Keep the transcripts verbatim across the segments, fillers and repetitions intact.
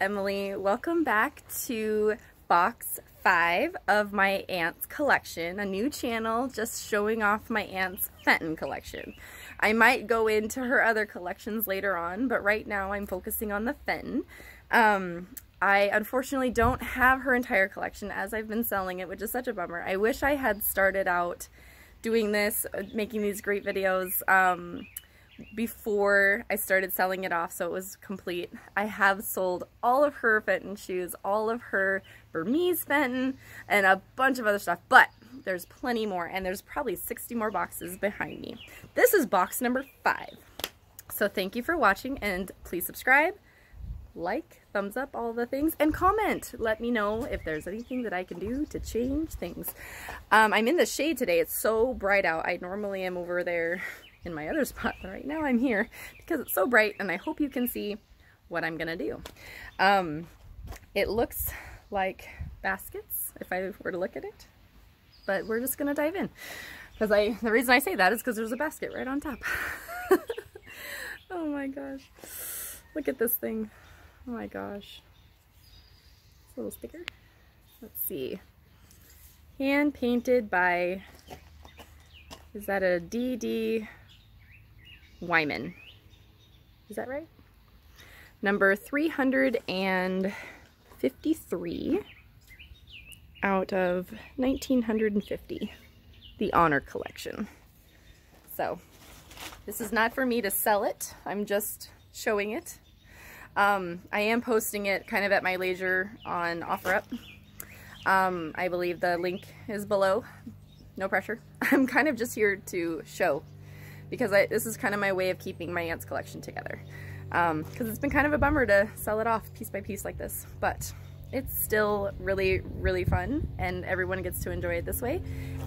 Emily. Welcome back to box five of my aunt's collection, a new channel just showing off my aunt's Fenton collection. I might go into her other collections later on, but right now I'm focusing on the Fenton. Um, I unfortunately don't have her entire collection as I've been selling it, which is such a bummer. I wish I had started out doing this, making these great videos um, before I started selling it off so it was complete. I have sold all of her Fenton shoes, all of her Burmese Fenton, and a bunch of other stuff, but there's plenty more, and there's probably sixty more boxes behind me. This is box number five. So thank you for watching, and please subscribe, like, thumbs up, all the things, and comment. Let me know if there's anything that I can do to change things. Um, I'm in the shade today. It's so bright out. I normally am over there in my other spot, but right now I'm here because it's so bright, and I hope you can see what I'm gonna do. Um, it looks like baskets if I were to look at it, but we're just gonna dive in because I the reason I say that is because there's a basket right on top. Oh my gosh, look at this thing. Oh my gosh, it's a little sticker. Let's see. Hand painted by, is that a D D Wyman? Is that right? Number three hundred fifty-three out of nineteen fifty, the Honor collection. So this is not for me to sell it. I'm just showing it. Um, I am posting it kind of at my leisure on OfferUp. Um, I believe the link is below. No pressure. I'm kind of just here to show because I, this is kind of my way of keeping my aunt's collection together. Um, because it's been kind of a bummer to sell it off piece by piece like this, but it's still really, really fun, and everyone gets to enjoy it this way.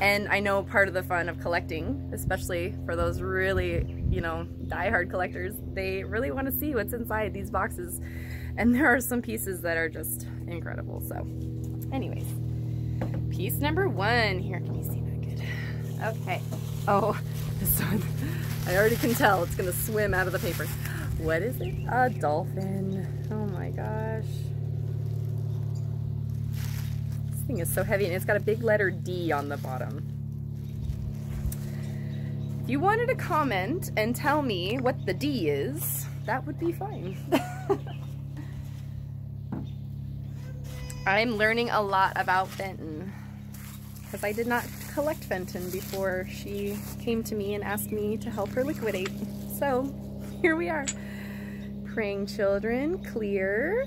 And I know part of the fun of collecting, especially for those really you know, diehard collectors, they really want to see what's inside these boxes, and there are some pieces that are just incredible. So anyways, piece number one here. Can you see that good? Okay. Oh, this one, I already can tell it's gonna swim out of the paper. What is it? A dolphin. Oh my gosh, this thing is so heavy, and it's got a big letter D on the bottom. If you wanted to comment and tell me what the D is, that would be fine. I'm learning a lot about Fenton because I did not collect Fenton before she came to me and asked me to help her liquidate. So here we are. Praying children, clear.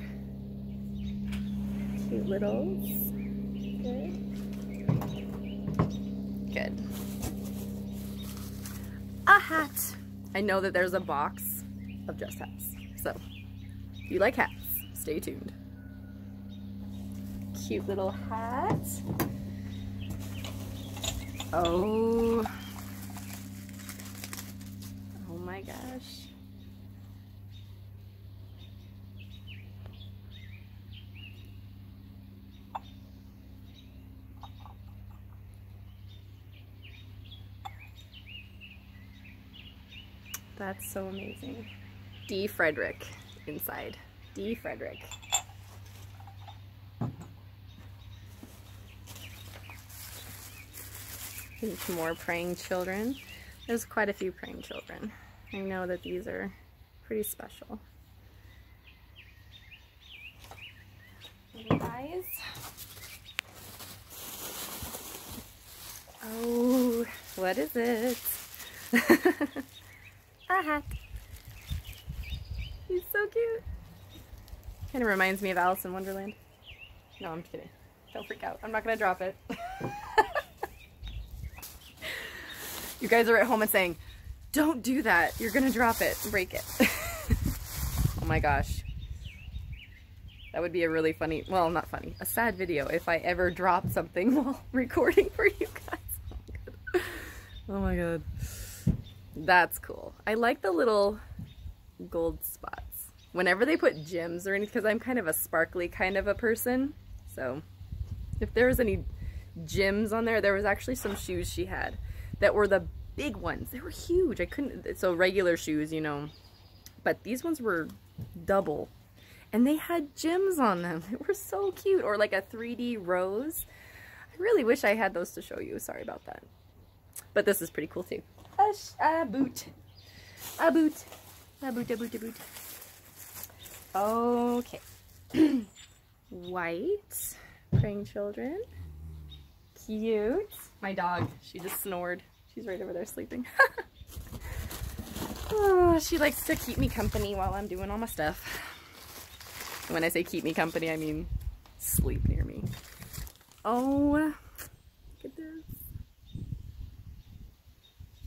Cute littles. Good. Good. A hat. I know that there's a box of dress hats, so if you like hats, stay tuned. Cute little hat. Oh. Oh my gosh. That's so amazing. D Frederick inside. D Frederick. There's more praying children. There's quite a few praying children. I know that these are pretty special. Little eyes. Oh, what is it? A hat. He's so cute. Kind of reminds me of Alice in Wonderland. No, I'm kidding. Don't freak out. I'm not gonna drop it. You guys are at home and saying, "Don't do that. You're gonna drop it, break it." Oh my gosh. That would be a really funny, well, not funny, a sad video if I ever dropped something while recording for you guys. Oh my god. That's cool. I like the little gold spots whenever they put gems or anything, because I'm kind of a sparkly kind of a person. So if there was any gems on there, there was actually some shoes she had that were the big ones. They were huge. I couldn't, so regular shoes, you know, but these ones were double, and they had gems on them. They were so cute, or like a three D rose. I really wish I had those to show you. Sorry about that. But this is pretty cool too. A, sh a boot. A boot. A boot, a boot, a boot. Okay. White. Praying children. Cute. My dog, she just snored. She's right over there sleeping. Oh, she likes to keep me company while I'm doing all my stuff. And when I say keep me company, I mean sleep near me. Oh, look at this.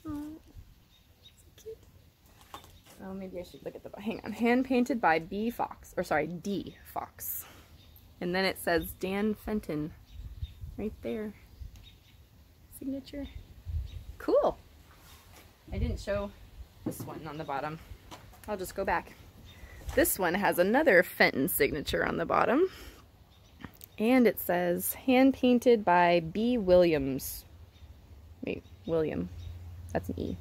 Oh, so cute. Oh, maybe I should look at the, hang on. Hand painted by B Fox, or sorry, D Fox. And then it says Dan Fenton right there. Signature. Cool. I didn't show this one on the bottom. I'll just go back. This one has another Fenton signature on the bottom. And it says, hand painted by B Williams. Wait, William. That's an E.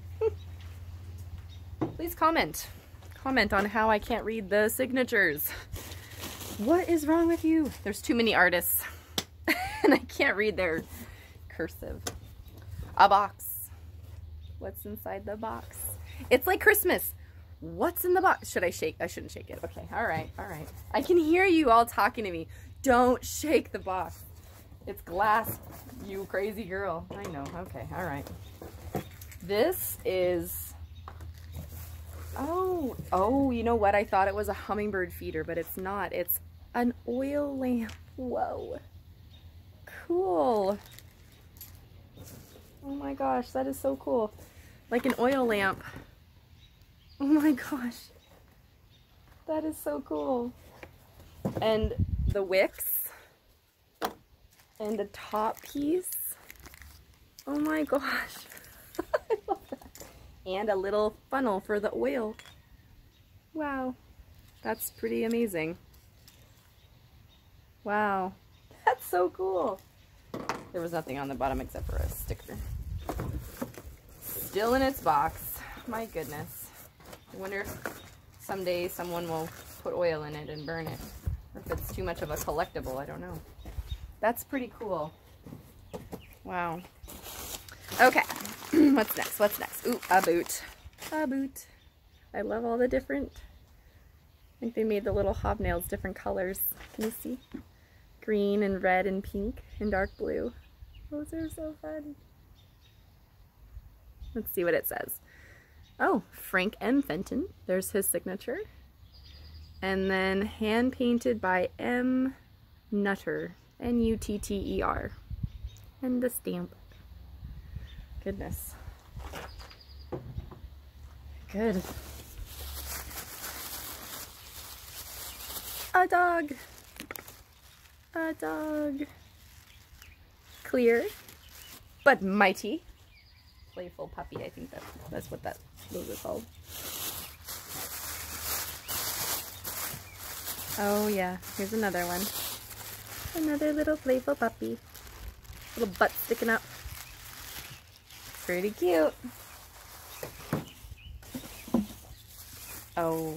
Please comment. Comment on how I can't read the signatures. What is wrong with you? There's too many artists. And I can't read their cursive. A box. What's inside the box? It's like Christmas. What's in the box? Should I shake? I shouldn't shake it. Okay, all right, all right. I can hear you all talking to me. Don't shake the box. It's glass, you crazy girl. I know, okay, all right. This is, oh, oh, you know what? I thought it was a hummingbird feeder, but it's not. It's an oil lamp. Whoa, cool. Oh my gosh, that is so cool. Like an oil lamp. Oh my gosh, that is so cool. And the wicks and the top piece. Oh my gosh. I love that. And a little funnel for the oil. Wow. That's pretty amazing. Wow. That's so cool. There was nothing on the bottom except for a sticker. Still in its box. My goodness. I wonder if someday someone will put oil in it and burn it. Or if it's too much of a collectible, I don't know. That's pretty cool. Wow. Okay, what's next, what's next? Ooh, a boot. A boot. I love all the different, I think they made the little hobnails different colors. Can you see? Green and red and pink and dark blue. Those are so fun. Let's see what it says. Oh, Frank M. Fenton. There's his signature. And then hand painted by M. Nutter, N U T T E R, and the stamp. Goodness. Good. A dog. A dog. Clear, but mighty. Playful puppy, I think that, that's what that, those are called. Oh yeah, here's another one. Another little playful puppy. Little butt sticking up. Pretty cute. Oh.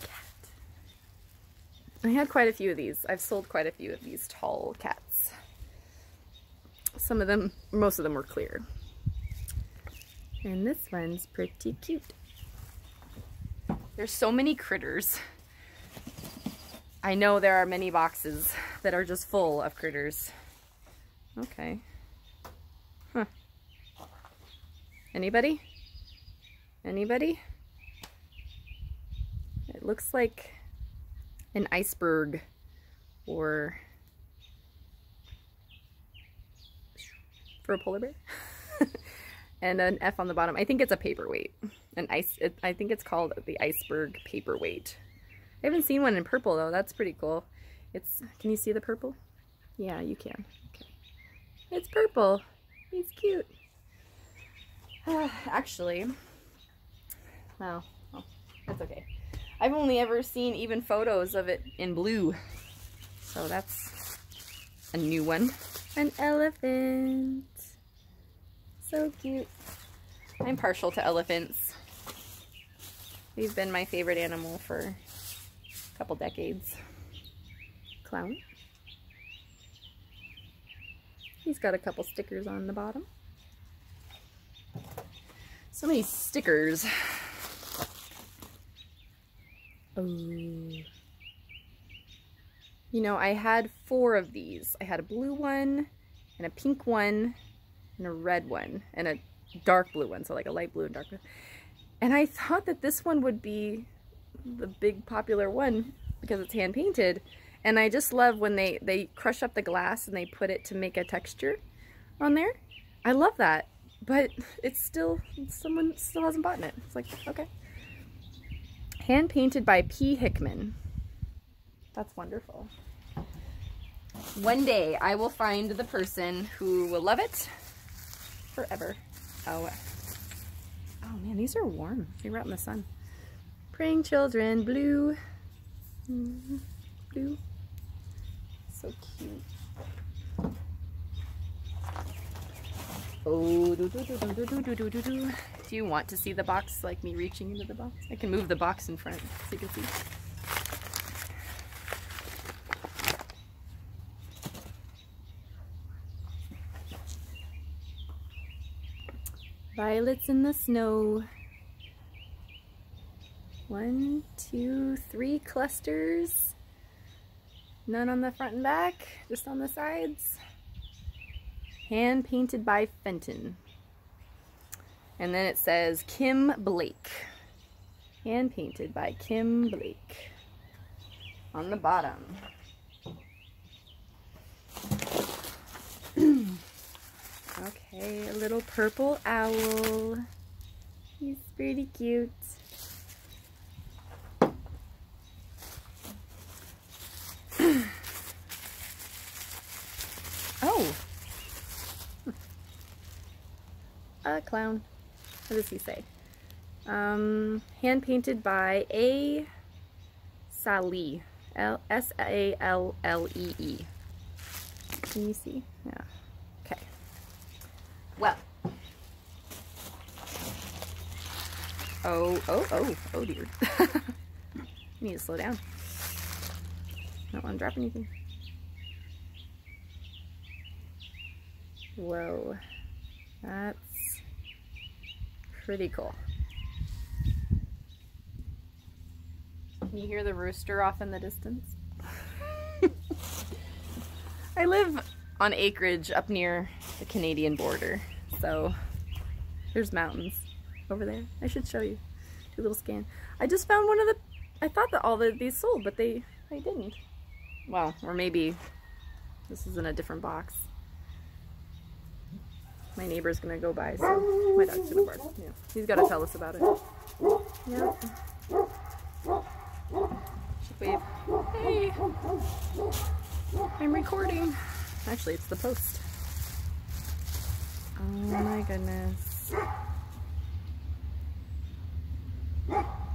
Cat. I had quite a few of these. I've sold quite a few of these tall cats. Some of them, most of them were clear. And this one's pretty cute. There's so many critters. I know there are many boxes that are just full of critters. Okay. Huh. Anybody? Anybody? It looks like an iceberg or for a polar bear. And an F on the bottom. I think it's a paperweight. An ice it, I think it's called the iceberg paperweight. I haven't seen one in purple though. That's pretty cool. It's, can you see the purple? Yeah, you can. Okay. It's purple. He's cute. Uh, actually, well, oh, that's okay. I've only ever seen even photos of it in blue. So that's a new one. An elephant. So cute. I'm partial to elephants. They've been my favorite animal for a couple decades. Clown. He's got a couple stickers on the bottom. So many stickers. Oh. You know, I had four of these. I had a blue one, and a pink one, and a red one, and a dark blue one, so like a light blue and dark blue. And I thought that this one would be the big popular one because it's hand-painted. And I just love when they, they crush up the glass and they put it to make a texture on there. I love that, but it's still, someone still hasn't bought it. It's like, okay. Hand painted by P. Hickman. That's wonderful. One day I will find the person who will love it forever. Oh, oh man, these are warm. They were out in the sun. Praying children, blue, mm-hmm. blue. So cute. Oh, do, do, do, do, do, do, do, do, do. Do you want to see the box, like me reaching into the box? I can move the box in front so you can see. Violets in the Snow. One, two, three clusters. None on the front and back, just on the sides. Hand painted by Fenton. And then it says Kim Blake. Hand painted by Kim Blake. On the bottom. Okay, a little purple owl. He's pretty cute. Oh! A clown. What does he say? Um, hand painted by A. Sallee. S A L L E E. Can you see? Yeah. Okay. Well. Oh, oh, oh, oh dear. I need to slow down. I don't want to drop anything. Whoa. That's pretty cool. Can you hear the rooster off in the distance? I live on acreage up near the Canadian border, so there's mountains over there. I should show you. Do a little scan. I just found one of the, I thought that all of these sold, but they, they didn't. Well, or maybe this is in a different box. My neighbor's gonna go by, so my dog's gonna bark. Yeah. He's gotta tell us about it. Yeah. Should wave. Hey! I'm recording. Actually, it's the post. Oh my goodness.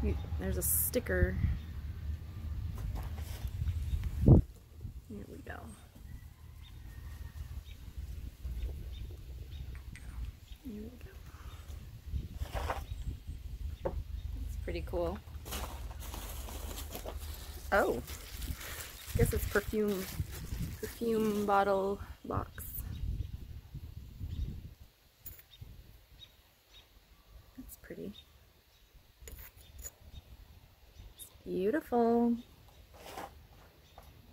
You, there's a sticker. Here we go. Here we go. It's pretty cool. Oh, I guess it's perfume, perfume bottle box. That's pretty. It's beautiful.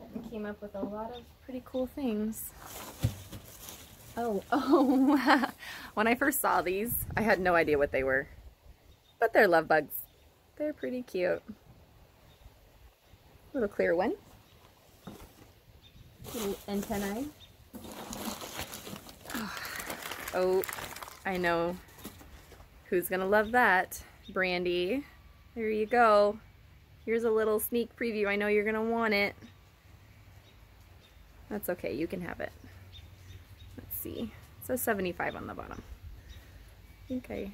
I came up with a lot of pretty cool things. Oh, oh, when I first saw these, I had no idea what they were, but they're love bugs. They're pretty cute. Little clear one. Little antennae. Oh, I know who's gonna love that. Brandy, there you go. Here's a little sneak preview. I know you're gonna want it. That's okay, you can have it. See, it says seventy-five on the bottom. Okay.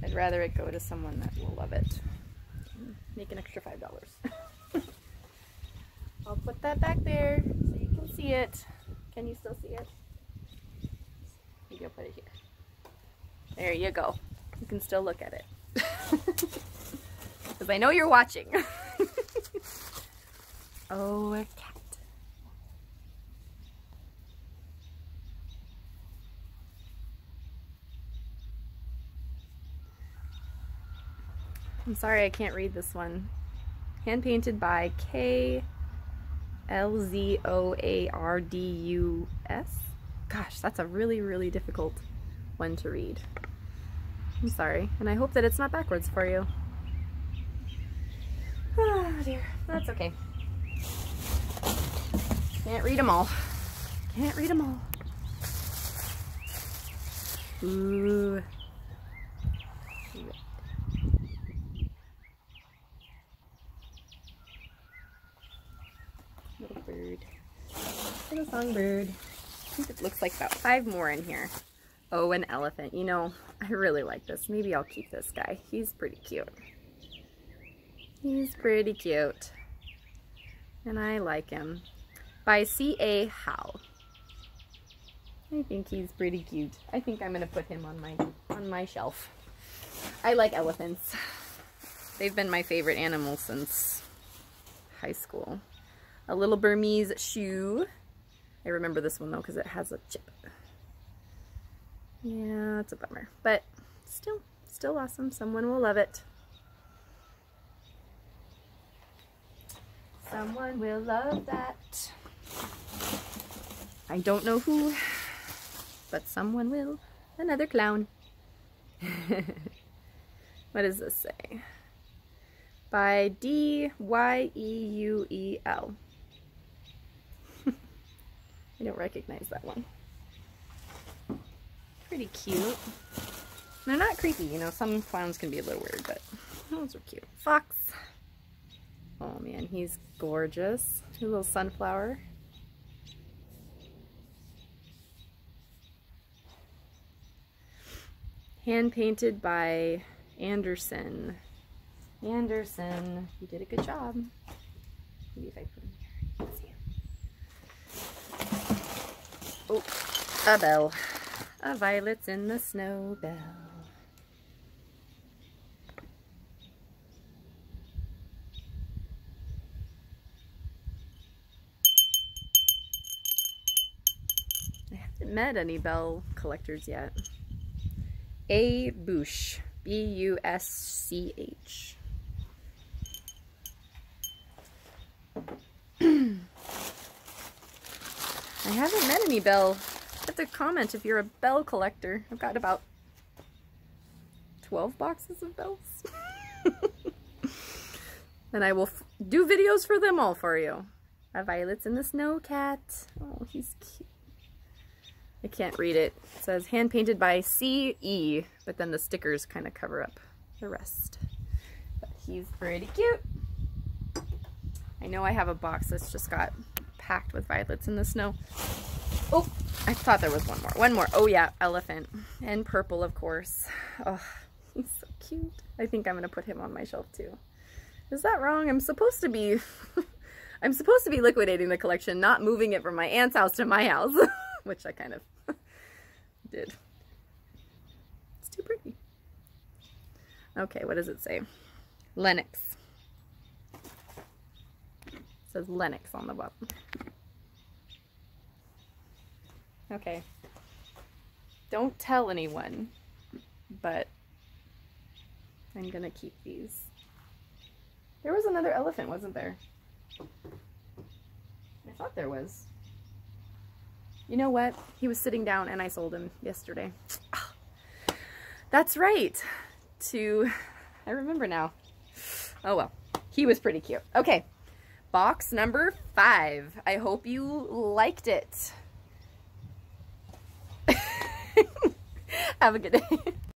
But I'd rather it go to someone that will love it. Make an extra five dollars. I'll put that back there so you can see it. Can you still see it? Maybe I'll put it here. There you go. You can still look at it. Because I know you're watching. Oh, a cat. I'm sorry I can't read this one. Hand painted by K L Z O A R D U S. Gosh, that's a really, really difficult one to read. I'm sorry, and I hope that it's not backwards for you. Oh dear, that's okay. Can't read them all. Can't read them all. Ooh. Little bird. Little songbird. I think it looks like about five more in here. Oh, an elephant. You know, I really like this. Maybe I'll keep this guy. He's pretty cute. He's pretty cute. And I like him. By C A Howe. I think he's pretty cute. I think I'm going to put him on my on my shelf. I like elephants. They've been my favorite animal since high school. A little Burmese shoe. I remember this one though because it has a chip. Yeah, it's a bummer, but still, still awesome. Someone will love it. Someone will love that. I don't know who, but someone will. Another clown. What does this say? By D Y E U E L. I don't recognize that one. Pretty cute. They're not creepy, you know, some clowns can be a little weird, but those are cute. Fox. Oh man, he's gorgeous. A little sunflower. Hand painted by Anderson. Anderson, you did a good job. Maybe if I put him here, I can see him. Oh, a bell. A Violets in the Snow bell. I haven't met any bell collectors yet. A Busch, B U S C H. I haven't met any bell. Have to comment if you're a bell collector. I've got about twelve boxes of bells. And I will f do videos for them all for you. A Violets in the Snow cat. Oh, he's cute. I can't read it. It says hand painted by C E, but then the stickers kind of cover up the rest. But he's pretty cute. I know I have a box that's just got packed with Violets in the Snow. Oh, I thought there was one more. One more. Oh yeah, elephant. And purple, of course. Oh, he's so cute. I think I'm going to put him on my shelf too. Is that wrong? I'm supposed to be I'm supposed to be liquidating the collection, not moving it from my aunt's house to my house, which I kind of did. It's too pretty. Okay, what does it say? Lenox. It says Lenox on the bottom. Okay, don't tell anyone, but I'm gonna keep these. There was another elephant, wasn't there? I thought there was. You know what? He was sitting down and I sold him yesterday. Oh, that's right. To, I remember now. Oh well, he was pretty cute. Okay, box number five. I hope you liked it. Have a good day.